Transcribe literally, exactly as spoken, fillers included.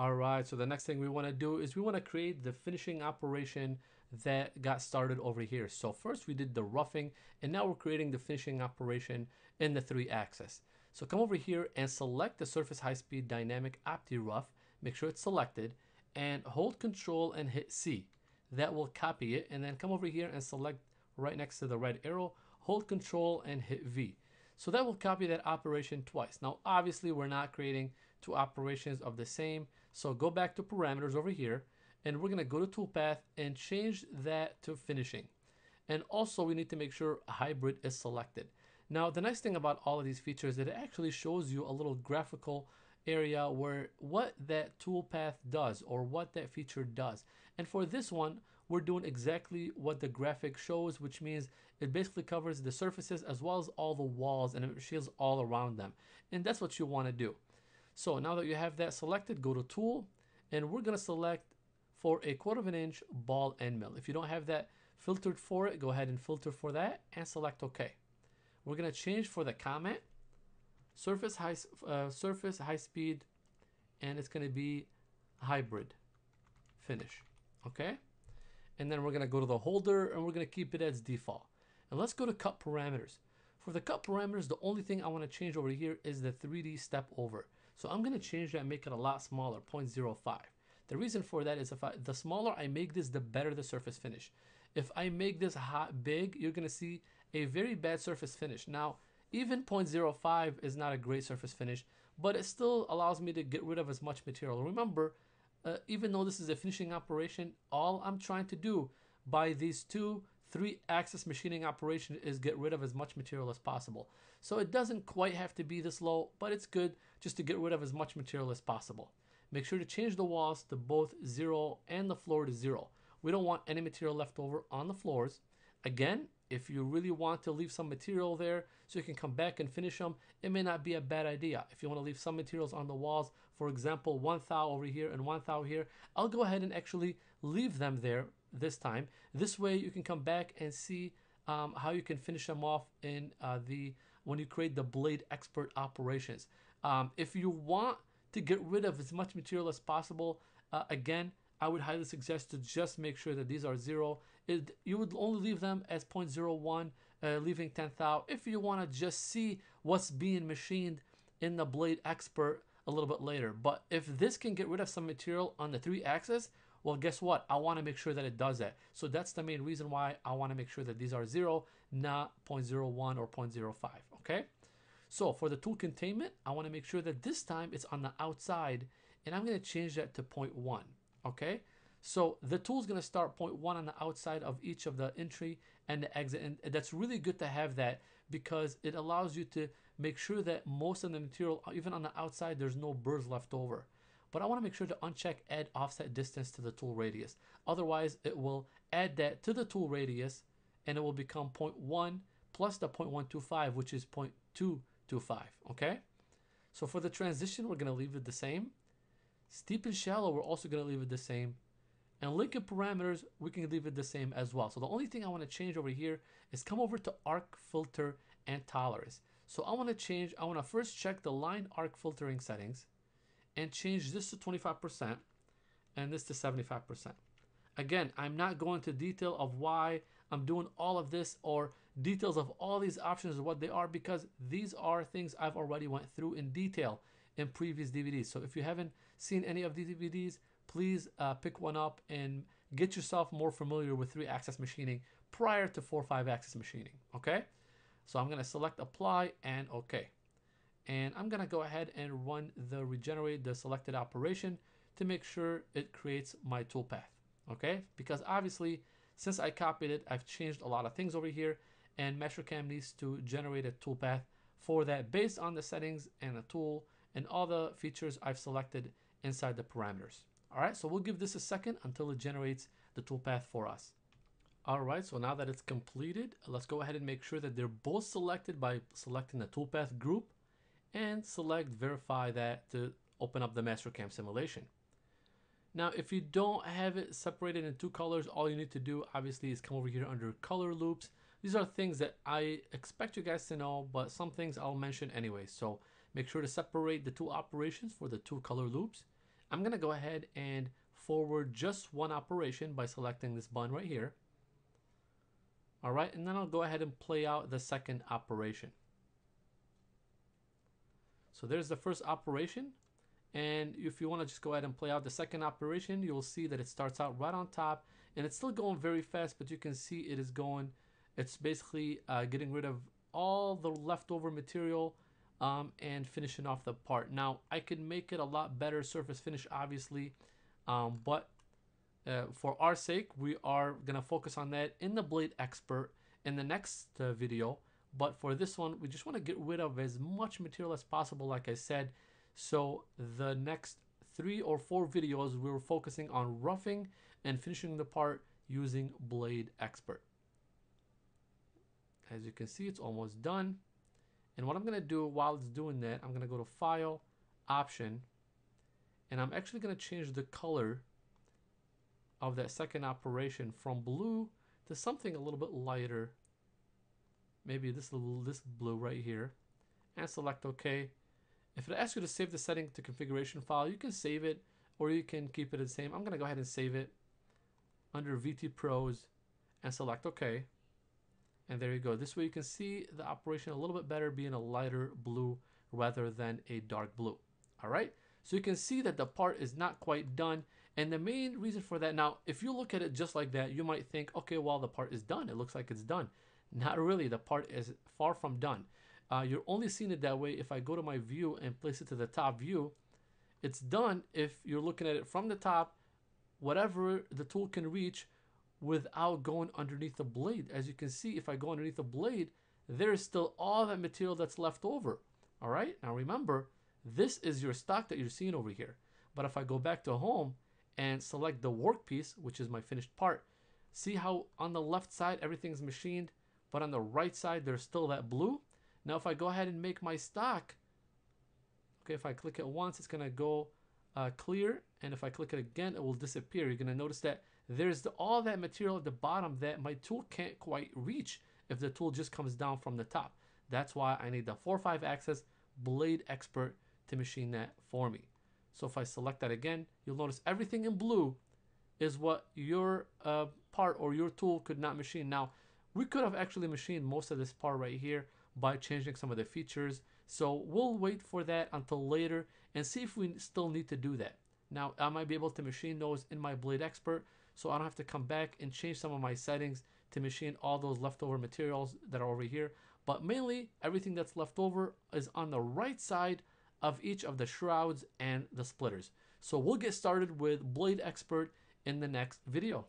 All right, so the next thing we want to do is we want to create the finishing operation that got started over here. So first we did the roughing, and now we're creating the finishing operation in the three axis. So come over here and select the surface high speed dynamic OptiRough, make sure it's selected, and hold control and hit C. That will copy it, and then come over here and select right next to the red arrow, hold control and hit V. So that will copy that operation twice. Now obviously we're not creating two operations of the same, so go back to parameters over here, and we're gonna go to toolpath and change that to finishing. And also we need to make sure hybrid is selected. Now the nice thing about all of these features is that it actually shows you a little graphical area where what that toolpath does or what that feature does. And for this one, we're doing exactly what the graphic shows, which means it basically covers the surfaces as well as all the walls, and it shields all around them. And that's what you want to do. So now that you have that selected, go to tool, and we're going to select for a quarter of an inch ball end mill. If you don't have that filtered for it, go ahead and filter for that and select OK. We're going to change for the comment, surface high, uh, surface high speed, and it's going to be hybrid finish. OK, and then we're going to go to the holder, and we're going to keep it as default. And let's go to cut parameters. For the cut parameters, the only thing I want to change over here is the three D step over. So I'm going to change that and make it a lot smaller, zero point zero five. The reason for that is if I, the smaller I make this, the better the surface finish. If I make this hot big, you're going to see a very bad surface finish. Now, even zero point zero five is not a great surface finish, but it still allows me to get rid of as much material. Remember, uh, even though this is a finishing operation, all I'm trying to do by these two three-axis machining operation is get rid of as much material as possible. So it doesn't quite have to be this low, but it's good just to get rid of as much material as possible. Make sure to change the walls to both zero and the floor to zero. We don't want any material left over on the floors. Again, if you really want to leave some material there so you can come back and finish them, it may not be a bad idea. If you want to leave some materials on the walls, for example, one thou over here and one thou here, I'll go ahead and actually leave them there this time. This way you can come back and see um, how you can finish them off in uh, the when you create the Blade Expert operations. Um, if you want to get rid of as much material as possible, uh, again, I would highly suggest to just make sure that these are zero. It, you would only leave them as zero point zero one, uh, leaving tenth out. If you want to just see what's being machined in the Blade Expert a little bit later. But if this can get rid of some material on the three axis, well, guess what? I want to make sure that it does that. So that's the main reason why I want to make sure that these are zero, not zero point zero one or zero point zero five, okay? So for the tool containment, I want to make sure that this time it's on the outside, and I'm going to change that to zero point one. Okay, so the tool is going to start zero point one on the outside of each of the entry and the exit, and that's really good to have that because it allows you to make sure that most of the material, even on the outside, there's no burrs left over. But I want to make sure to uncheck add offset distance to the tool radius, otherwise it will add that to the tool radius and it will become zero point one plus the zero point one two five, which is zero point two two five. Okay, so for the transition, we're going to leave it the same. Steep and shallow, we're also going to leave it the same. And linking parameters, we can leave it the same as well. So the only thing I want to change over here is come over to arc filter and tolerance. So I want to change, I want to first check the line arc filtering settings and change this to twenty-five percent and this to seventy-five percent. Again, I'm not going into detail of why I'm doing all of this or details of all these options or what they are, because these are things I've already went through in detail in previous D V Ds. So if you haven't seen any of these D V Ds, please uh, pick one up and get yourself more familiar with three-axis machining prior to four or five-axis machining, okay? So I'm going to select apply and okay. And I'm going to go ahead and run the regenerate the selected operation to make sure it creates my toolpath, okay? Because obviously, since I copied it, I've changed a lot of things over here, and Mastercam needs to generate a toolpath for that based on the settings and the tool and all the features I've selected inside the parameters. All right, so we'll give this a second until it generates the toolpath for us. All right, so now that it's completed, let's go ahead and make sure that they're both selected by selecting the toolpath group and select verify that to open up the Mastercam simulation. Now, if you don't have it separated in two colors, all you need to do obviously is come over here under color loops. These are things that I expect you guys to know, but some things I'll mention anyway. So make sure to separate the two operations for the two color loops. I'm gonna go ahead and forward just one operation by selecting this button right here. All right, and then I'll go ahead and play out the second operation. So there's the first operation. And if you want to just go ahead and play out the second operation, you'll see that it starts out right on top and it's still going very fast, but you can see it is going, it's basically uh, getting rid of all the leftover material um, and finishing off the part. Now, I could make it a lot better surface finish, obviously, um, but uh, for our sake, we are going to focus on that in the Blade Expert in the next uh, video. But for this one, we just want to get rid of as much material as possible, like I said. So the next three or four videos, we're focusing on roughing and finishing the part using Blade Expert. As you can see, it's almost done. And what I'm gonna do while it's doing that, I'm gonna go to File, Option, and I'm actually gonna change the color of that second operation from blue to something a little bit lighter. Maybe this little, this blue right here, and select OK. If it asks you to save the setting to configuration file, you can save it or you can keep it the same. I'm going to go ahead and save it under V T Pros and select OK. And there you go. This way you can see the operation a little bit better, being a lighter blue rather than a dark blue. All right. So you can see that the part is not quite done. And the main reason for that, now, if you look at it just like that, you might think, OK, well, the part is done. It looks like it's done. Not really. The part is far from done. Uh, you're only seeing it that way if I go to my view and place it to the top view. It's done if you're looking at it from the top, whatever the tool can reach, without going underneath the blade. As you can see, if I go underneath the blade, there is still all that material that's left over. All right, now remember, this is your stock that you're seeing over here. But if I go back to home and select the workpiece, which is my finished part, see how on the left side everything's machined, but on the right side there's still that blue? Now, if I go ahead and make my stock, okay, if I click it once, it's going to go uh, clear. And if I click it again, it will disappear. You're going to notice that there's the, all that material at the bottom that my tool can't quite reach if the tool just comes down from the top. That's why I need the four five axis Blade Expert to machine that for me. So if I select that again, you'll notice everything in blue is what your uh, part or your tool could not machine. Now, we could have actually machined most of this part right here by changing some of the features. So we'll wait for that until later and see if we still need to do that. Now, I might be able to machine those in my Blade Expert, so I don't have to come back and change some of my settings to machine all those leftover materials that are over here. But mainly, everything that's left over is on the right side of each of the shrouds and the splitters. So we'll get started with Blade Expert in the next video.